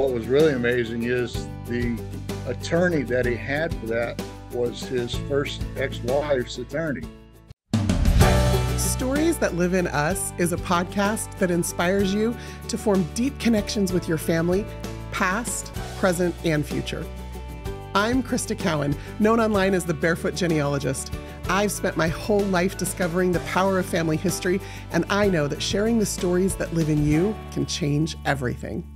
what was really amazing is the attorney that he had for that was his first ex-wife's attorney. Stories That Live In Us is a podcast that inspires you to form deep connections with your family, past, present, and future. I'm Krista Cowan, known online as the Barefoot Genealogist. I've spent my whole life discovering the power of family history, and I know that sharing the stories that live in you can change everything.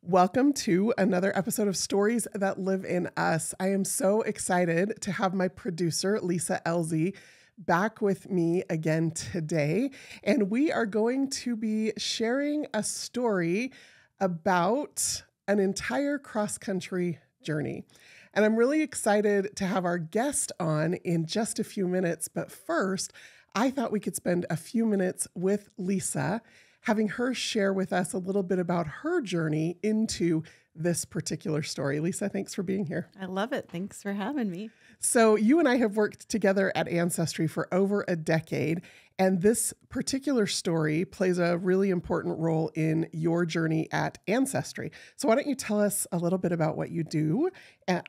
Welcome to another episode of Stories That Live In Us. I am so excited to have my producer, Lisa Elzey, back with me again today, and we are going to be sharing a story about an entire cross-country journey. And I'm really excited to have our guest on in just a few minutes. But first, I thought we could spend a few minutes with Lisa, having her share with us a little bit about her journey into this particular story. Lisa, thanks for being here. I love it. Thanks for having me. So you and I have worked together at Ancestry for over a decade, and this particular story plays a really important role in your journey at Ancestry. So why don't you tell us a little bit about what you do?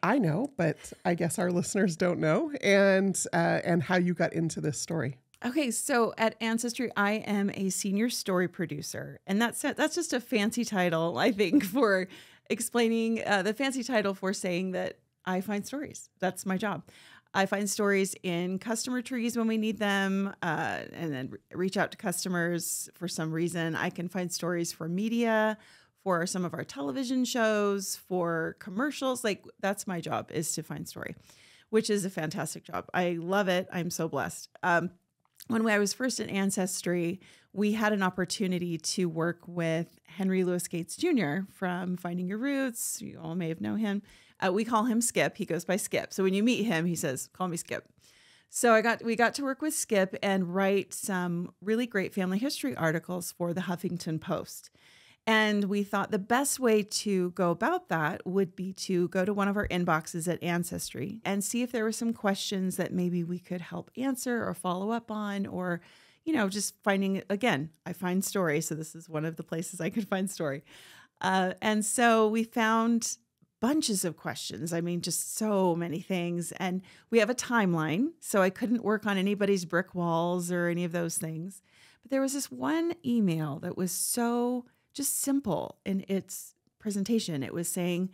I know, but I guess our listeners don't know, and how you got into this story. Okay, so at Ancestry, I am a senior story producer, and that's just a fancy title, I think, for explaining the fancy title for saying that I find stories. That's my job. I find stories in customer trees when we need them, and then reach out to customers for some reason. I can find stories for media, for some of our television shows, for commercials. Like, that's my job, is to find story, which is a fantastic job. I love it. I'm so blessed. When I was first at Ancestry, we had an opportunity to work with Henry Louis Gates Jr. from Finding Your Roots. You all may have known him. We call him Skip. He goes by Skip. So when you meet him, he says, "Call me Skip." So we got to work with Skip and write some really great family history articles for the Huffington Post. And we thought the best way to go about that would be to go to one of our inboxes at Ancestry and see if there were some questions that maybe we could help answer or follow up on, or, you know, just finding, again, I find story. So this is one of the places I could find story. And so we found bunches of questions. I mean, just so many things. And we have a timeline, so I couldn't work on anybody's brick walls or any of those things. But there was this one email that was so just simple in its presentation. It was saying,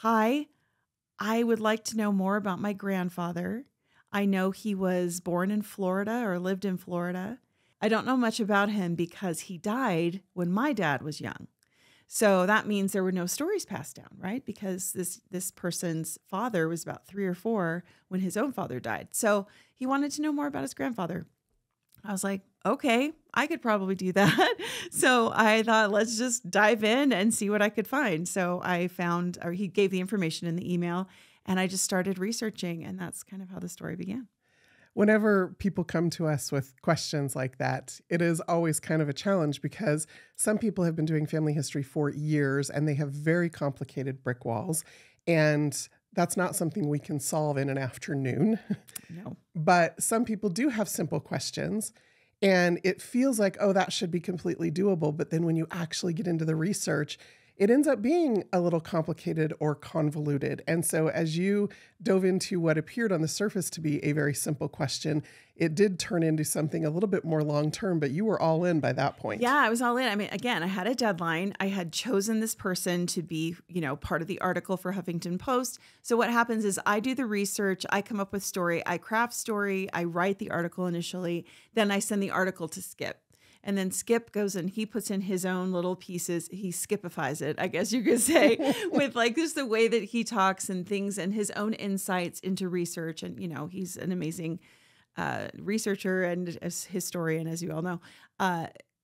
"Hi, I would like to know more about my grandfather. I know he was born in Florida or lived in Florida. I don't know much about him because he died when my dad was young." So that means there were no stories passed down, right? Because this person's father was about 3 or 4 when his own father died. So he wanted to know more about his grandfather. I was like, okay, I could probably do that. So I thought, let's just dive in and see what I could find. So I found, or he gave the information in the email, and I just started researching, and that's kind of how the story began. Whenever people come to us with questions like that, it is always kind of a challenge because some people have been doing family history for years and they have very complicated brick walls, and that's not something we can solve in an afternoon. No. But some people do have simple questions, and it feels like, oh, that should be completely doable. But then when you actually get into the research, it ends up being a little complicated or convoluted. And so as you dove into what appeared on the surface to be a very simple question, it did turn into something a little bit more long-term, but you were all in by that point. Yeah, I was all in. I mean, again, I had a deadline. I had chosen this person to be, you know, part of the article for Huffington Post. So what happens is I do the research, I come up with story, I craft story, I write the article initially, then I send the article to Skip. And then Skip goes and he puts in his own little pieces. He skipifies it, I guess you could say, with like just the way that he talks and things and his own insights into research. And, you know, he's an amazing researcher and historian, as you all know.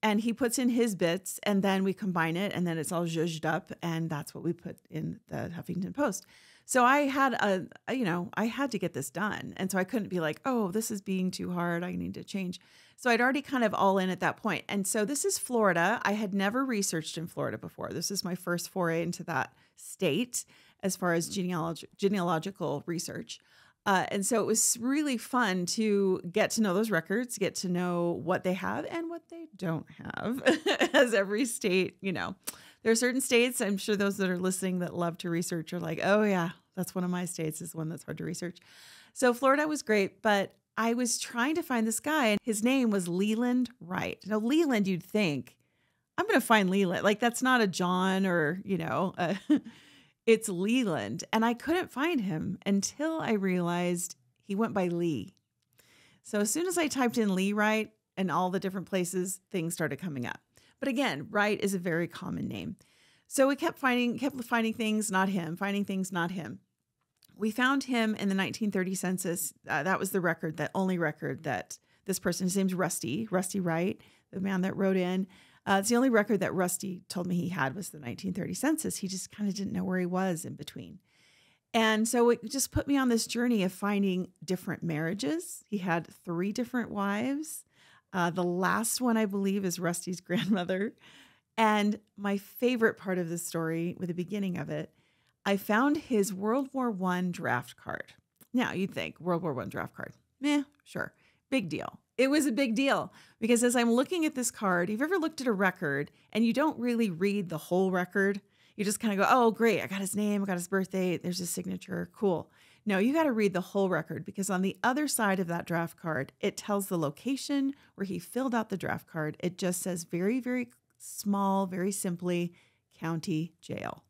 And he puts in his bits, and then we combine it, and then it's all zhuzhed up. And that's what we put in the Huffington Post. So I had you know, I had to get this done. And so I couldn't be like, oh, this is being too hard, I need to change. So I'd already kind of all in at that point. And so this is Florida. I had never researched in Florida before. This is my first foray into that state as far as genealogical research. And so it was really fun to get to know those records, get to know what they have and what they don't have, as every state, you know, There are certain states, I'm sure those that are listening that love to research are like, oh yeah, that's one of my states, is one that's hard to research. So Florida was great, but I was trying to find this guy, and his name was Leland Wright. Now, Leland, you'd think, I'm going to find Leland. Like, that's not a John or, you know, it's Leland. And I couldn't find him until I realized he went by Lee. So as soon as I typed in Lee Wright and all the different places, things started coming up. But again, Wright is a very common name. So we kept finding things, not him, finding things, not him. We found him in the 1930 census. That was the record, the only record that this person, his name's Rusty Wright, the man that wrote in. It's the only record that Rusty told me he had was the 1930 census. He just kind of didn't know where he was in between. And so it just put me on this journey of finding different marriages. He had 3 different wives. The last one, I believe, is Rusty's grandmother. And my favorite part of the story, with the beginning of it, I found his World War I draft card. Now, you'd think, World War I draft card. Meh, sure. Big deal. It was a big deal because as I'm looking at this card, if you've ever looked at a record and you don't really read the whole record, you just kind of go, oh, great, I got his name, I got his birthday, there's his signature, cool. No, you got to read the whole record because on the other side of that draft card, it tells the location where he filled out the draft card. It just says very, very small, very simply, county jail.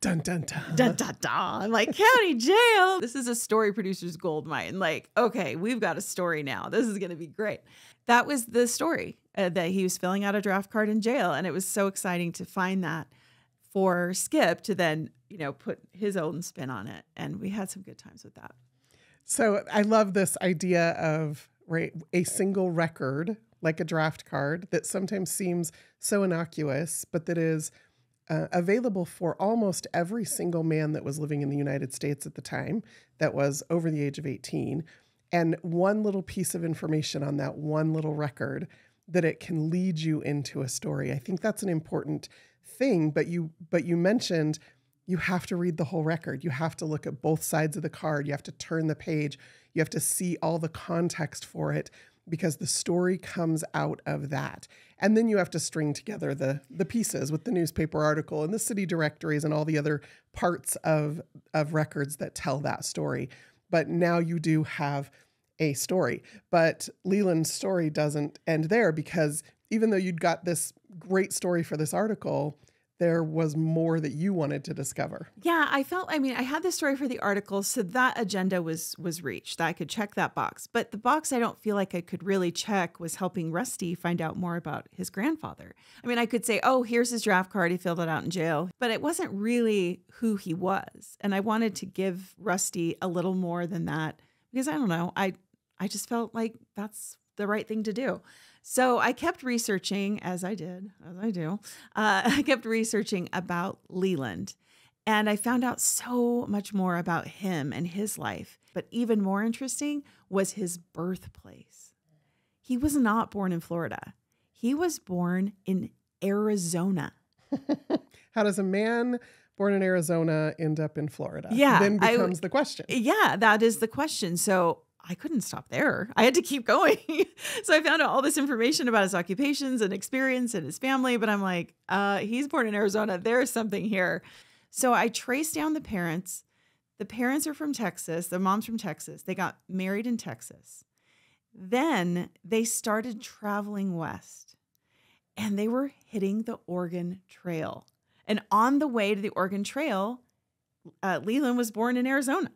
Dun, dun, dun. Dun, dun, dun. I'm like, county jail. This is a story producer's gold mine. Like, okay, we've got a story now. This is going to be great. That was the story that he was filling out a draft card in jail. And it was so exciting to find that for Skip to then, you know, put his own spin on it. And we had some good times with that. So I love this idea of a single record, like a draft card, that sometimes seems so innocuous, but that is available for almost every single man that was living in the United States at the time that was over the age of 18. And one little piece of information on that one little record, that it can lead you into a story. I think that's an important thing, but you mentioned you have to read the whole record. You have to look at both sides of the card. You have to turn the page. You have to see all the context for it, because the story comes out of that. And then you have to string together the pieces with the newspaper article and the city directories and all the other parts of records that tell that story. But now you do have a story. But Leland's story doesn't end there, because even though you'd got this great story for this article, there was more that you wanted to discover. Yeah, I had this story for the article, so that agenda was reached. That I could check that box. But the box I don't feel like I could really check was helping Rusty find out more about his grandfather. I mean, I could say, oh, here's his draft card. He filled it out in jail. But it wasn't really who he was. And I wanted to give Rusty a little more than that, because I don't know, I just felt like that's the right thing to do. So I kept researching, I kept researching about Leland, and I found out so much more about him and his life. But even more interesting was his birthplace. He was not born in Florida. He was born in Arizona. How does a man born in Arizona end up in Florida? Yeah. Then becomes the question. Yeah, that is the question. So I couldn't stop there. I had to keep going. So I found out all this information about his occupations and experience and his family, but I'm like, he's born in Arizona. There's something here. So I traced down the parents. The parents are from Texas. The mom's from Texas. They got married in Texas. Then they started traveling west, and they were hitting the Oregon Trail. And on the way to the Oregon Trail, Leland was born in Arizona.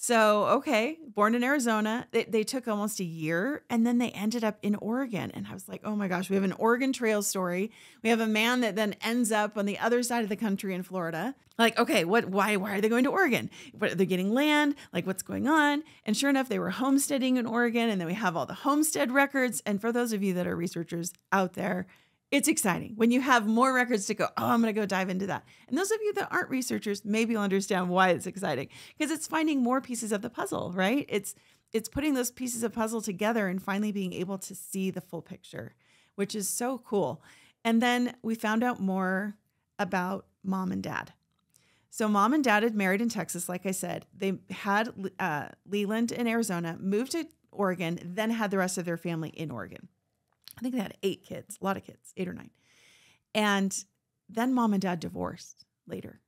So, okay, born in Arizona. They took almost a year, and then they ended up in Oregon. And I was like, oh my gosh, we have an Oregon Trail story. We have a man that then ends up on the other side of the country in Florida. Like, okay, why are they going to Oregon? What, are they getting land? Like, what's going on? And sure enough, they were homesteading in Oregon, and then we have all the homestead records. And for those of you that are researchers out there, it's exciting when you have more records to go, oh, I'm going to go dive into that. And those of you that aren't researchers, maybe you'll understand why it's exciting, because it's finding more pieces of the puzzle, right? It's putting those pieces of puzzle together and finally being able to see the full picture, which is so cool. And then we found out more about mom and dad. So mom and dad had married in Texas, like I said. They had Leland in Arizona, moved to Oregon, then had the rest of their family in Oregon. I think they had 8 kids, a lot of kids, 8 or 9. And Then mom and dad divorced later.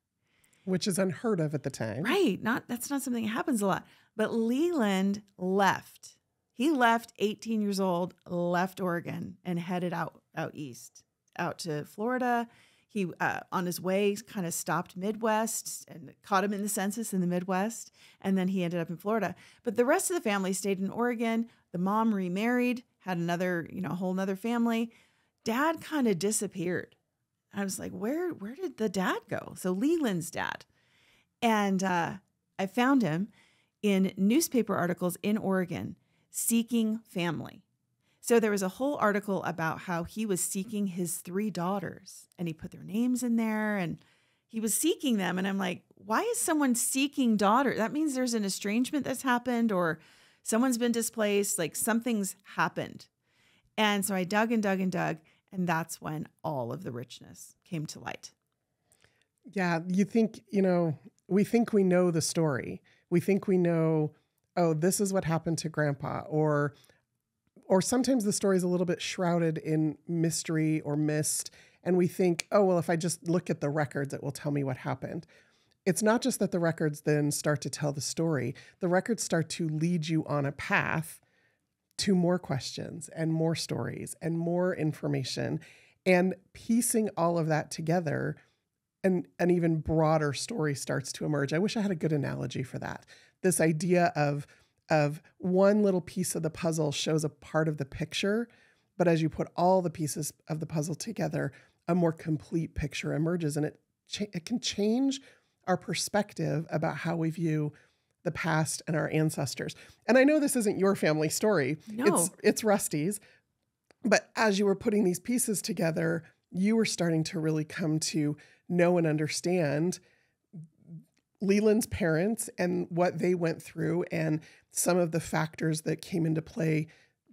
Which is unheard of at the time. Right. That's not something that happens a lot. But Leland left. He left 18 years old, left Oregon, and headed out east, out to Florida. He, on his way, kind of stopped Midwest and caught him in the census in the Midwest. And then he ended up in Florida. But the rest of the family stayed in Oregon. The mom remarried, had another, you know, whole nother family. Dad kind of disappeared. I was like, where did the dad go? So Leland's dad. And I found him in newspaper articles in Oregon, seeking family. So there was a whole article about how he was seeking his 3 daughters, and he put their names in there, and he was seeking them. And I'm like, why is someone seeking daughters? That means there's an estrangement that's happened, or someone's been displaced, like something's happened. And so I dug and dug and dug, and that's when all of the richness came to light. Yeah, you think, you know, we think we know the story. We think we know, oh, this is what happened to grandpa, or sometimes the story is a little bit shrouded in mystery or mist. And we think, oh, well, if I just look at the records, it will tell me what happened. It's not just that the records then start to tell the story. The records start to lead you on a path to more questions and more stories and more information, and piecing all of that together, and an even broader story starts to emerge. I wish I had a good analogy for that. This idea of one little piece of the puzzle shows a part of the picture, but as you put all the pieces of the puzzle together, a more complete picture emerges, and it can change our perspective about how we view the past and our ancestors. And I know this isn't your family story. No. It's Rusty's, but as you were putting these pieces together, you were starting to really come to know and understand Leland's parents and what they went through, and some of the factors that came into play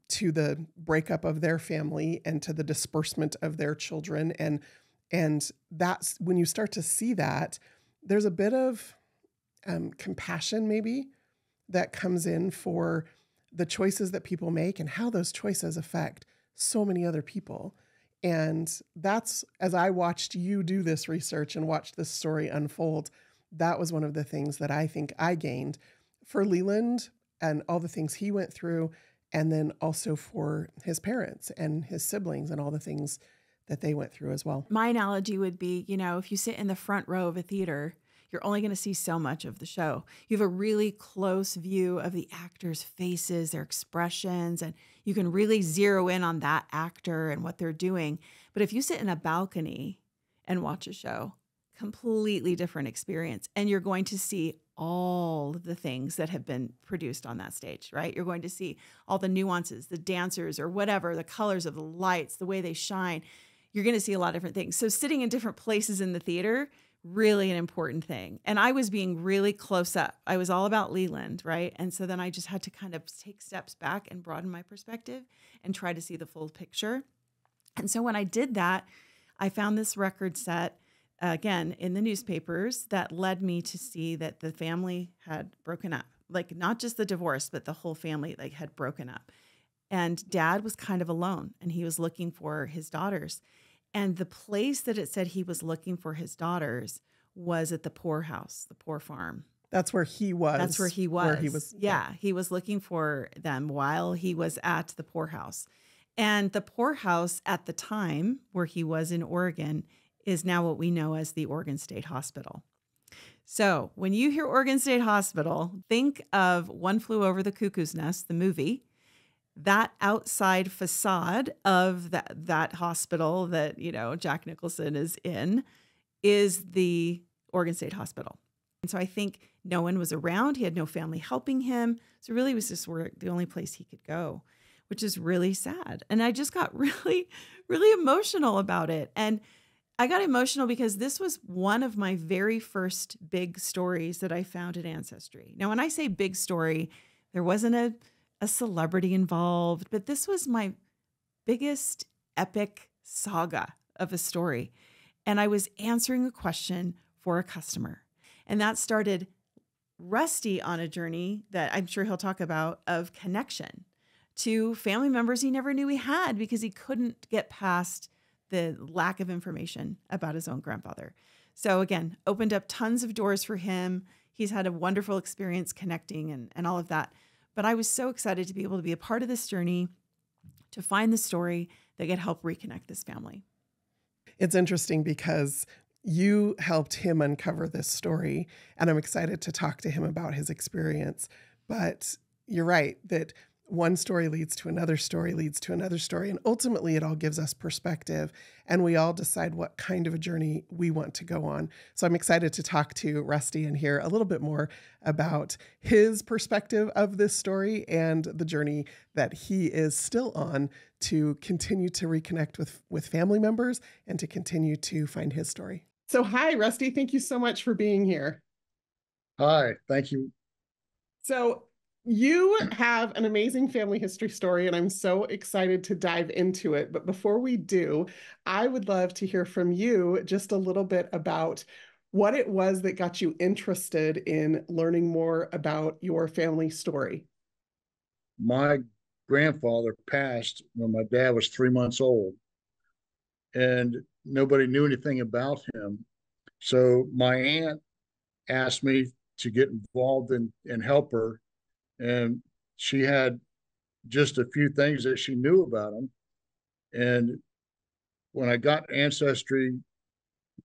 to the breakup of their family and to the disbursement of their children. And that's when you start to see that there's a bit of compassion maybe that comes in for the choices that people make and how those choices affect so many other people. And that's, as I watched you do this research and watched this story unfold, that was one of the things that I think I gained for Leland and all the things he went through, and then also for his parents and his siblings and all the things that they went through as well. My analogy would be, you know, if you sit in the front row of a theater, you're only going to see so much of the show. You have a really close view of the actors' faces, their expressions, and you can really zero in on that actor and what they're doing. But if you sit in a balcony and watch a show, completely different experience. And you're going to see all of the things that have been produced on that stage, right? You're going to see all the nuances, the dancers or whatever, the colors of the lights, the way they shine. You're going to see a lot of different things. So sitting in different places in the theater, really an important thing. And I was being really close up. I was all about Leland, right? And so then I just had to kind of take steps back and broaden my perspective and try to see the full picture. And so when I did that, I found this record set again in the newspapers that led me to see that the family had broken up, like not just the divorce, but the whole family like had broken up. And dad was kind of alone, and he was looking for his daughters. And the place that it said he was looking for his daughters was at the poor house, the poor farm. That's where he was. That's where he was. Yeah, he was looking for them while he was at the poor house. And the poor house at the time where he was in Oregon is now what we know as the Oregon State Hospital. So when you hear Oregon State Hospital, think of One Flew Over the Cuckoo's Nest, the movie. That outside facade of that hospital that, you know, Jack Nicholson is in is the Oregon State Hospital. And so I think no one was around. He had no family helping him. So really it was just the only place he could go, which is really sad. And I just got really, really emotional about it. And I got emotional because this was one of my very first big stories that I found at Ancestry. Now, when I say big story, there wasn't a celebrity involved, but this was my biggest epic saga of a story. And I was answering a question for a customer. And that started Rusty on a journey that I'm sure he'll talk about of connection to family members he never knew he had because he couldn't get past the lack of information about his own grandfather. So again, opened up tons of doors for him. He's had a wonderful experience connecting and all of that. But I was so excited to be able to be a part of this journey, to find the story that could help reconnect this family. It's interesting because you helped him uncover this story, and I'm excited to talk to him about his experience. But you're right that one story leads to another story leads to another story, and ultimately it all gives us perspective, and we all decide what kind of a journey we want to go on. So I'm excited to talk to Rusty and hear a little bit more about his perspective of this story and the journey that he is still on to continue to reconnect with family members and to continue to find his story. So hi, Rusty. Thank you so much for being here. Hi, thank you. So you have an amazing family history story, and I'm so excited to dive into it. But before we do, I would love to hear from you just a little bit about what it was that got you interested in learning more about your family story. My grandfather passed when my dad was 3 months old, and nobody knew anything about him. So my aunt asked me to get involved and help her. And she had just a few things that she knew about him. And when I got Ancestry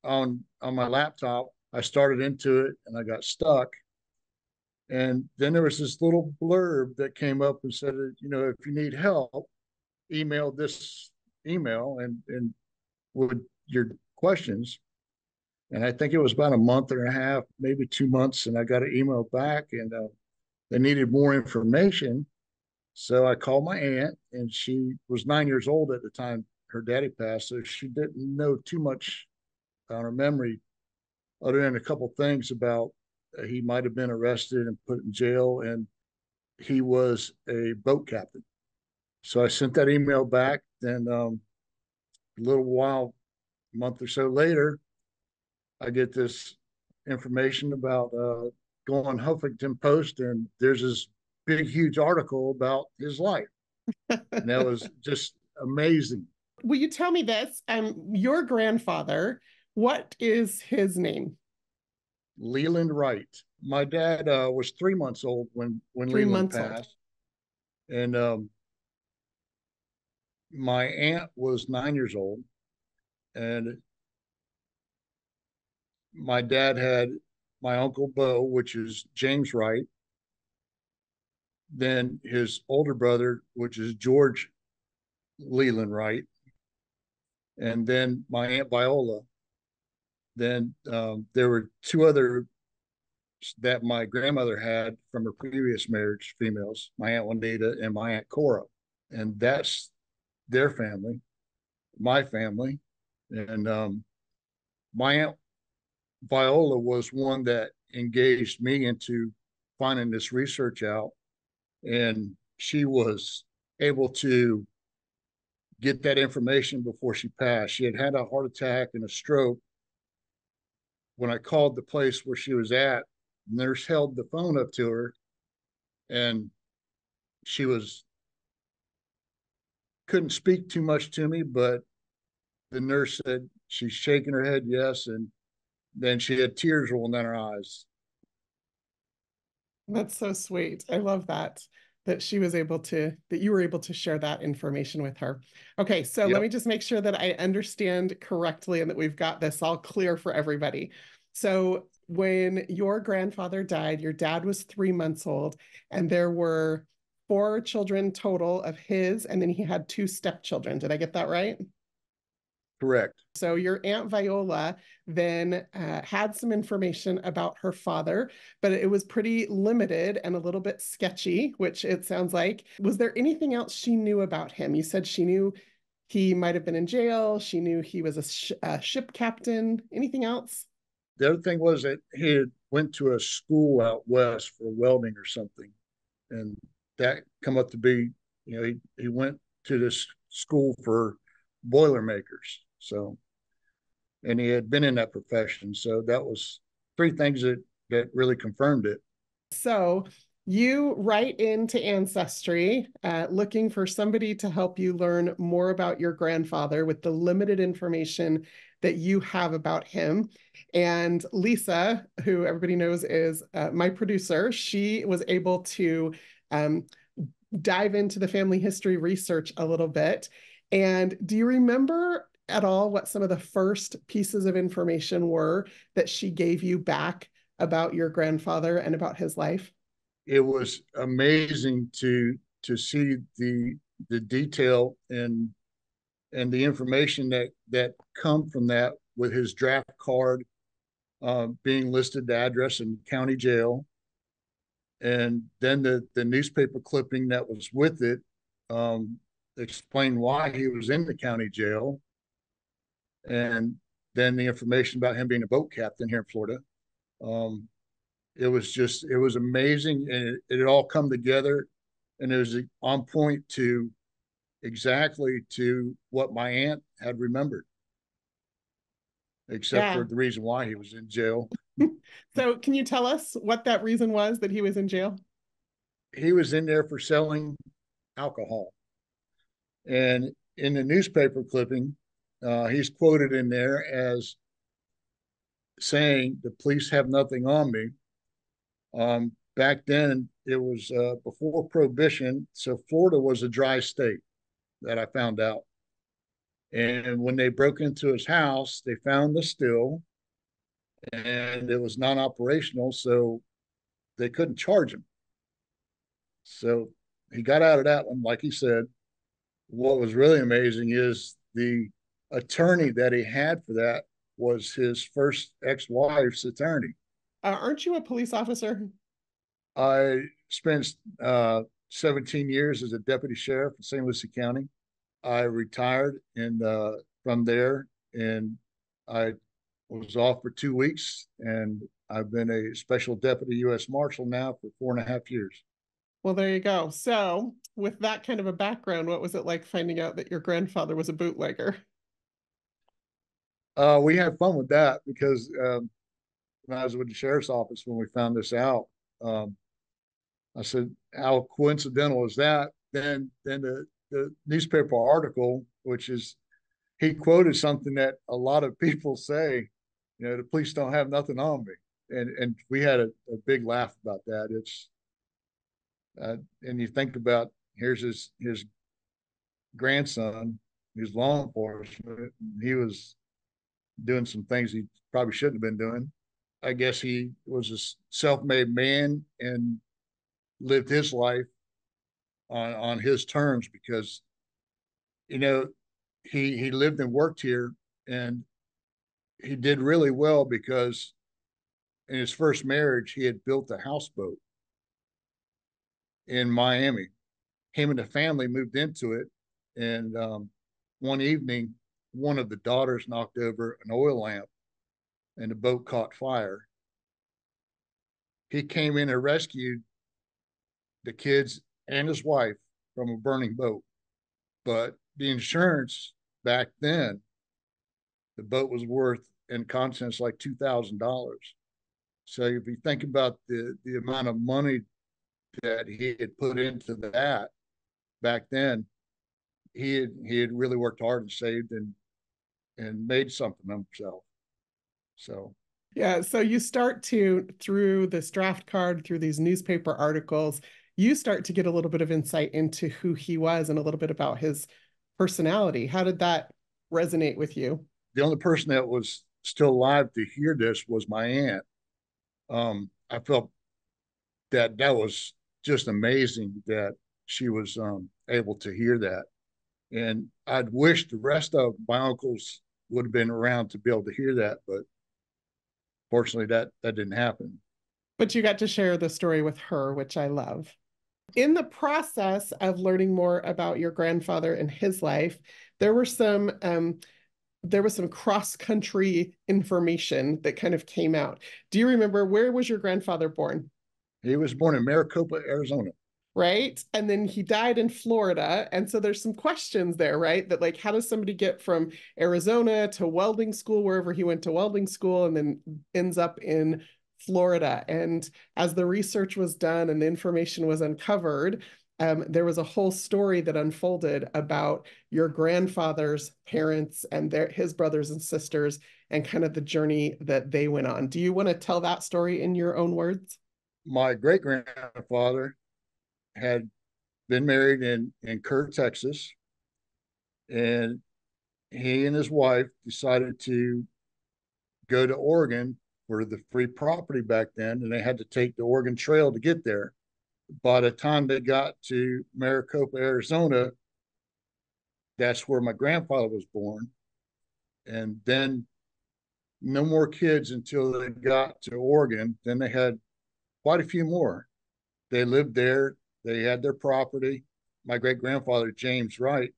on my laptop, I started into it and I got stuck. And then there was this little blurb that came up and said, you know, if you need help, email this email and with your questions. And I think it was about a month and a half, maybe 2 months. And I got an email back, and they needed more information. So I called my aunt, and she was 9 years old at the time her daddy passed. So she didn't know too much on her memory other than a couple of things about he might've been arrested and put in jail, and he was a boat captain. So I sent that email back. Then a little while, a month or so later, I get this information about go on Huffington Post, and there's this big, huge article about his life. And that was just amazing. Will you tell me this? Your grandfather, what is his name? Leland Wright. My dad was 3 months old when Leland passed. And my aunt was 9 years old. And my dad had my uncle Bo, which is James Wright, then his older brother, which is George Leland Wright, and then my aunt Viola. Then there were two other that my grandmother had from her previous marriage, females, my aunt Juanita and my aunt Cora. And that's their family, my family. And my aunt Viola was one that engaged me into finding this research out, and she was able to get that information before she passed. She had had a heart attack and a stroke. When I called the place where she was at, the nurse held the phone up to her, and she couldn't speak too much to me, but the nurse said she's shaking her head yes, and then she had tears rolling down her eyes. That's so sweet. I love that she was able to, that you were able to share that information with her. Okay, so yep. Let me just make sure that I understand correctly and that we've got this all clear for everybody. So when your grandfather died, your dad was 3 months old, and there were four children total of his, and then he had two stepchildren. Did I get that right? Correct. So your Aunt Viola then had some information about her father, but it was pretty limited and a little bit sketchy, which it sounds like. Was there anything else she knew about him? You said she knew he might have been in jail. She knew he was a ship captain. Anything else? The other thing was that he had went to a school out west for welding or something. And that come up to be, you know, he went to this school for boiler makers. So, and he had been in that profession. So that was three things that really confirmed it. So You write into Ancestry looking for somebody to help you learn more about your grandfather with the limited information that you have about him. And Lisa, who everybody knows is my producer, she was able to dive into the family history research a little bit. And do you remember at all what some of the first pieces of information were that she gave you back about your grandfather and about his life? It was amazing to see the detail and the information that come from that, with his draft card being listed, the address and county jail, and then the newspaper clipping that was with it explained why he was in the county jail, and then the information about him being a boat captain here in Florida. It was amazing, and it all come together, and it was on point to exactly to what my aunt had remembered, except for the reason why he was in jail. So can you tell us what that reason was that he was in jail? He was in there for selling alcohol. And in the newspaper clipping, he's quoted in there as saying, "The police have nothing on me." Back then, it was before Prohibition, so Florida was a dry state, that I found out. And when they broke into his house, they found the still, and it was non-operational, so they couldn't charge him. So he got out of that one, like he said. What was really amazing is the attorney that he had for that was his first ex-wife's attorney. Aren't you a police officer? I spent 17 years as a deputy sheriff in St. Lucie County. I retired from there, and I was off for 2 weeks, and I've been a special deputy U.S. Marshal now for 4.5 years. Well, there you go. So with that kind of a background, what was it like finding out that your grandfather was a bootlegger? We had fun with that, because when I was with the sheriff's office, when we found this out, I said, how coincidental is that? Then the newspaper article, which is, he quoted something that a lot of people say, you know, the police don't have nothing on me. And we had a big laugh about that. It's, and you think about, here's his grandson, who's law enforcement, and he was doing some things he probably shouldn't have been doing. I guess he was a self-made man and lived his life on his terms, because, you know, he lived and worked here, and he did really well because in his first marriage, he had built a houseboat in Miami. Him and the family moved into it, and one evening, one of the daughters knocked over an oil lamp, and the boat caught fire. He came in and rescued the kids and his wife from a burning boat. But the insurance back then, the boat was worth in contents like $2,000. So if you think about the amount of money that he had put into that back then, he had really worked hard and saved and made something of himself. So, yeah. So you start to, through this draft card, through these newspaper articles, you start to get a little bit of insight into who he was and a little bit about his personality. How did that resonate with you? The only person that was still alive to hear this was my aunt. I felt that was just amazing that she was able to hear that. And I'd wish the rest of my uncles would have been around to be able to hear that, but fortunately, that didn't happen. But you got to share the story with her, which I love. In the process of learning more about your grandfather and his life, there was some cross-country information that kind of came out. Do you remember, where was your grandfather born? He was born in Maricopa, Arizona. Right? And then he died in Florida. And so there's some questions there, right? That, like, how does somebody get from Arizona to welding school, wherever he went to welding school, and then ends up in Florida. And as the research was done and the information was uncovered, there was a whole story that unfolded about your grandfather's parents and his brothers and sisters and kind of the journey that they went on. Do you want to tell that story in your own words? My great-grandfather had been married in Kerr, Texas, and he and his wife decided to go to Oregon for the free property back then, and they had to take the Oregon Trail to get there. By the time they got to Maricopa, Arizona, that's where my grandfather was born. And then no more kids until they got to Oregon. Then they had quite a few more. They lived there. They had their property. My great-grandfather, James Wright,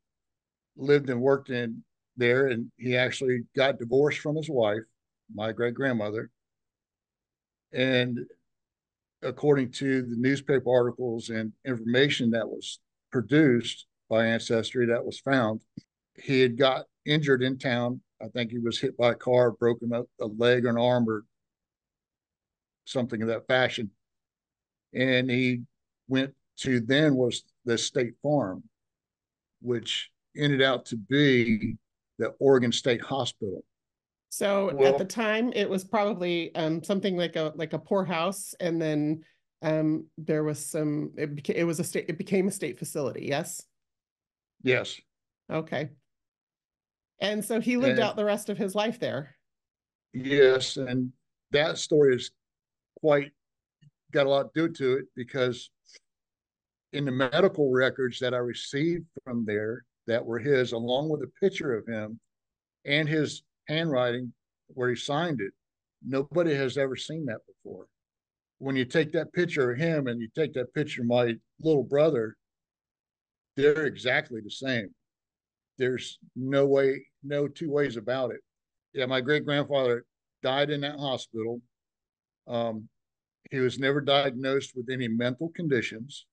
lived and worked in there, and he actually got divorced from his wife, my great-grandmother. And according to the newspaper articles and information that was produced by Ancestry that was found, he had got injured in town. I think he was hit by a car, broken a leg or an arm or something of that fashion. And he went to then was the State Farm, which ended out to be the Oregon State Hospital. So at the time, it was probably something like a poorhouse, and then there was some. It became a state facility. Yes. Yes. Okay. And so he lived out the rest of his life there. Yes, and that story is quite got a lot due to it, because in the medical records that I received from there that were his, along with a picture of him and his handwriting where he signed it, nobody has ever seen that before. When you take that picture of him and you take that picture of my little brother, they're exactly the same. There's no way, no two ways about it. Yeah, my great-grandfather died in that hospital. He was never diagnosed with any mental conditions,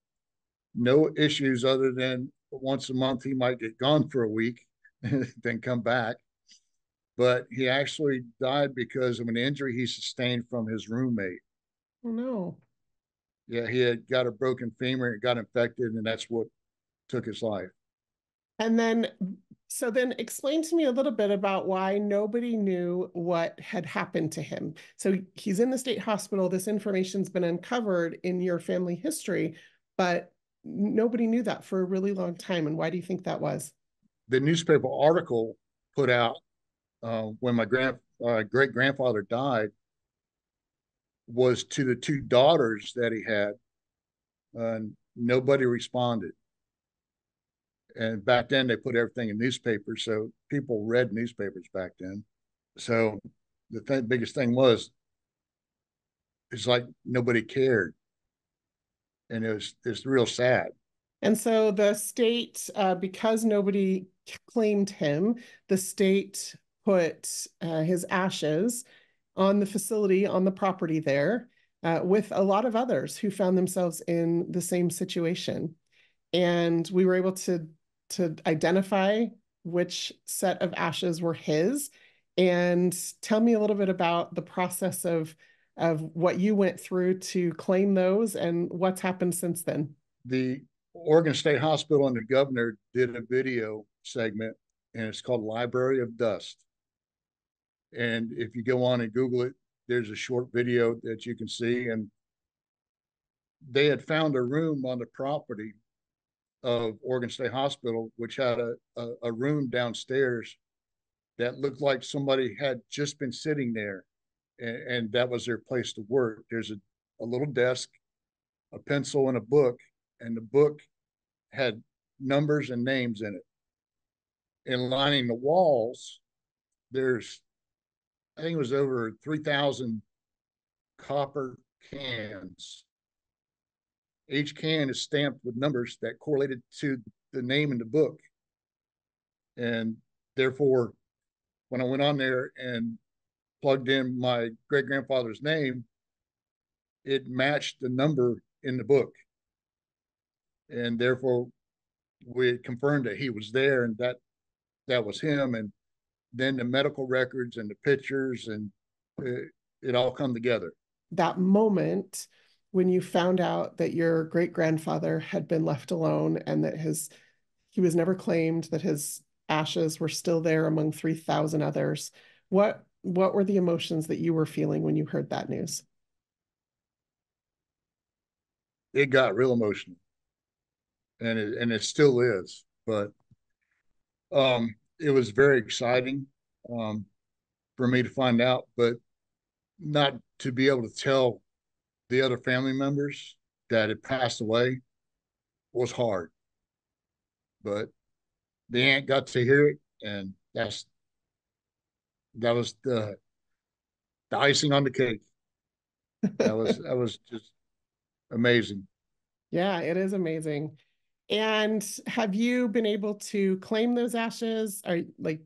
no issues other than once a month he might get gone for a week and then come back. But he actually died because of an injury he sustained from his roommate. Oh, no. Yeah, he had got a broken femur, it got infected, and that's what took his life. And then, so then explain to me a little bit about why nobody knew what had happened to him. So he's in the state hospital. This information's been uncovered in your family history, but nobody knew that for a really long time. And why do you think that was? The newspaper article put out when my great-grandfather died was to the two daughters that he had, and nobody responded. And back then they put everything in newspapers, so people read newspapers back then. So the biggest thing was, it's like nobody cared, and it's real sad. And so the state, because nobody claimed him, the state put his ashes on the facility, on the property there, with a lot of others who found themselves in the same situation. And we were able to identify which set of ashes were his. And tell me a little bit about the process of what you went through to claim those and what's happened since then. The Oregon State Hospital and the governor did a video segment, and it's called Library of Dust. And if you go on and Google it, there's a short video that you can see. And they had found a room on the property of Oregon State Hospital, which had a room downstairs that looked like somebody had just been sitting there, and that was their place to work. There's a little desk, a pencil, and a book, and the book had numbers and names in it. And lining the walls, there's, I think it was over 3,000 copper cans. Each can is stamped with numbers that correlated to the name in the book. And therefore, when I went on there and plugged in my great-grandfather's name, it matched the number in the book. And therefore, we confirmed that he was there and that was him. And then the medical records and the pictures, and it all come together. that moment when you found out that your great-grandfather had been left alone and that he was never claimed, that his ashes were still there among 3,000 others. What were the emotions that you were feeling when you heard that news? It got real emotional, and it still is, but it was very exciting for me to find out, but not to be able to tell the other family members that had passed away was hard. But the aunt got to hear it, and that was the icing on the cake. That was just amazing. Yeah, it is amazing. And have you been able to claim those ashes?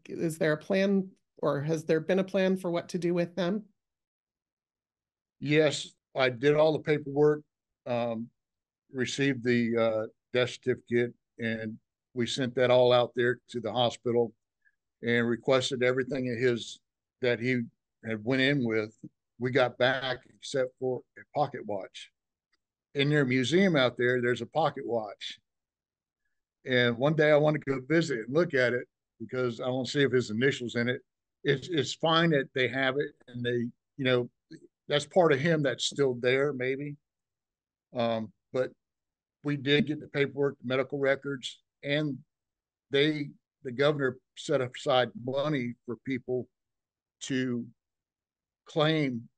Is there a plan, or has there been a plan for what to do with them? Yes, I did all the paperwork, received the death certificate, and we sent that all out there to the hospital and requested everything of his that he had went in with. We got back except for a pocket watch. In their museum out there, there's a pocket watch. And one day I want to go visit and look at it because I want to see if his initials in it. It's fine that they have it, and they, you know, that's part of him that's still there maybe. But we did get the paperwork, the medical records, and the governor set aside money for people to claim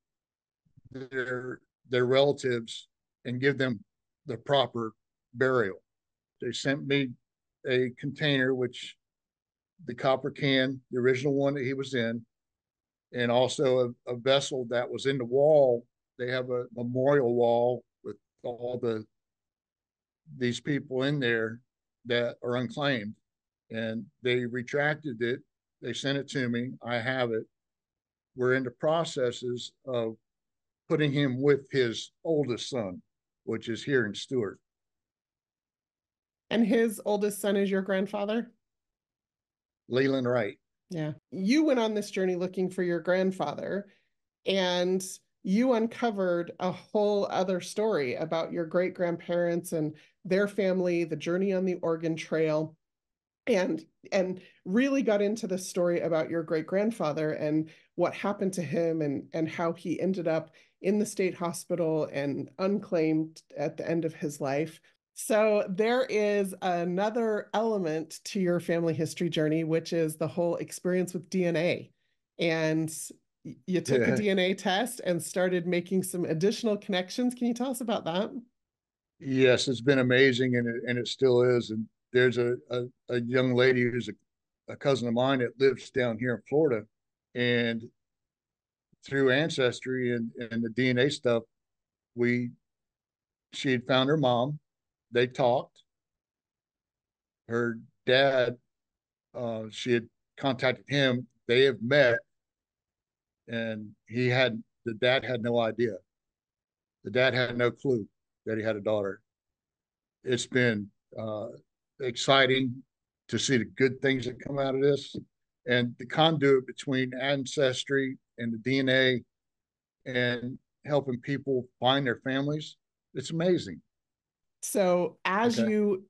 their relatives and give them the proper burial. They sent me a container, which the copper can, the original one that he was in, and also a vessel that was in the wall. They have a memorial wall with all these people in there that are unclaimed, and they retracted it. They sent it to me. I have it. We're in the processes of putting him with his oldest son, which is here in Stewart. And his oldest son is your grandfather? Leland Wright. Yeah. You went on this journey looking for your grandfather, and you uncovered a whole other story about your great-grandparents and their family, the journey on the Oregon Trail, and really got into the story about your great-grandfather and what happened to him and how he ended up in the state hospital and unclaimed at the end of his life. So there is another element to your family history journey, which is the whole experience with DNA. And you took a DNA test and started making some additional connections. Can you tell us about that? Yes, it's been amazing, and it still is. And there's a young lady who's a cousin of mine that lives down here in Florida. And through Ancestry and the DNA stuff, she had found her mom. They talked. Her dad, she had contacted him. They have met, and the dad had no idea. The dad had no clue that he had a daughter. It's been exciting to see the good things that come out of this, and the conduit between Ancestry and the DNA and helping people find their families. It's amazing. So as you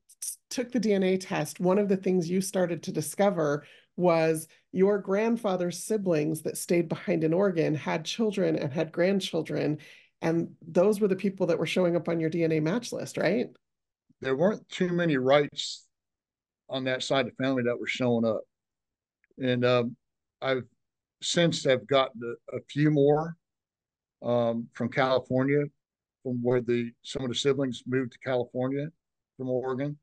took the DNA test, one of the things you started to discover was your grandfather's siblings that stayed behind in Oregon had children and had grandchildren. And those were the people that were showing up on your DNA match list, right? There weren't too many Wrights on that side of the family that were showing up. And I've since have gotten a few more from California, from where some of the siblings moved to California from Oregon,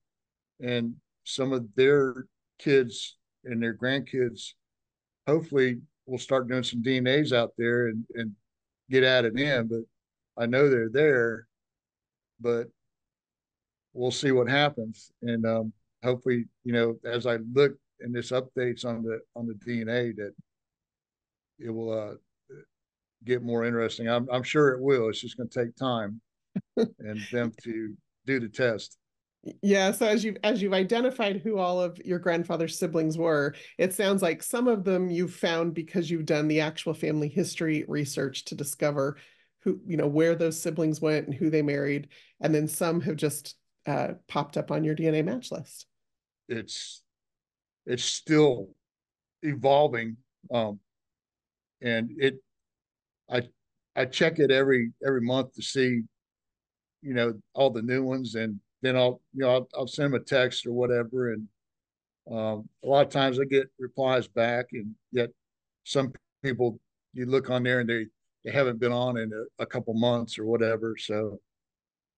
and some of their kids and their grandkids hopefully will start doing some DNAs out there and get at it in. But I know they're there, but we'll see what happens. And hopefully, you know, as I look in this updates on the DNA, that it will get more interesting. I'm sure it will. It's just going to take time and them to do the test. Yeah. So as you've identified who all of your grandfather's siblings were, it sounds like some of them you've found because you've done the actual family history research to discover who, you know, where those siblings went and who they married. And then some have just popped up on your DNA match list. It's still evolving. And I check it every month to see, you know, all the new ones, and then I'll send them a text or whatever. And a lot of times I get replies back, and yet some people, you look on there and they haven't been on in a couple months or whatever. So,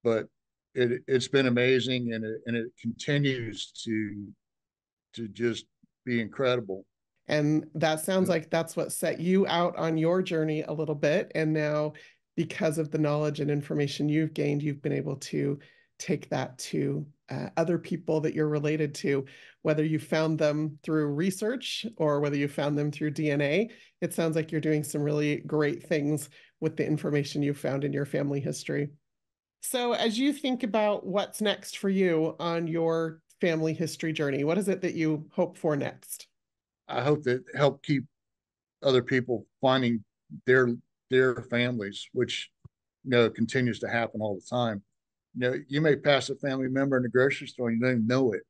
but it's been amazing, and it continues to just be incredible. And that sounds like that's what set you out on your journey a little bit. And now, because of the knowledge and information you've gained, you've been able to take that to other people that you're related to, whether you found them through research or whether you found them through DNA. It sounds like you're doing some really great things with the information you found in your family history. So as you think about what's next for you on your family history journey, what is it that you hope for next? I hope that help keep other people finding their families, which, you know, continues to happen all the time. You know, you may pass a family member in the grocery store and you don't even know it.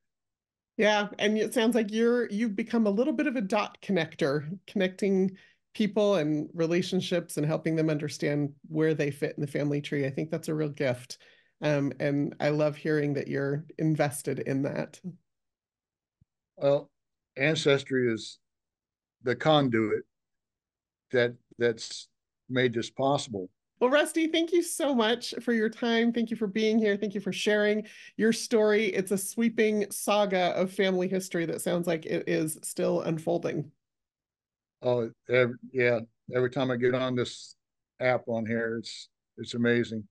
Yeah, and it sounds like you've become a little bit of a dot connector, connecting people and relationships and helping them understand where they fit in the family tree. I think that's a real gift, and I love hearing that you're invested in that. Well, Ancestry is the conduit that's made this possible. Well, Rusty, thank you so much for your time. Thank you for being here. Thank you for sharing your story. It's a sweeping saga of family history that sounds like it is still unfolding. Oh, yeah. Every time I get on this app on here, it's amazing.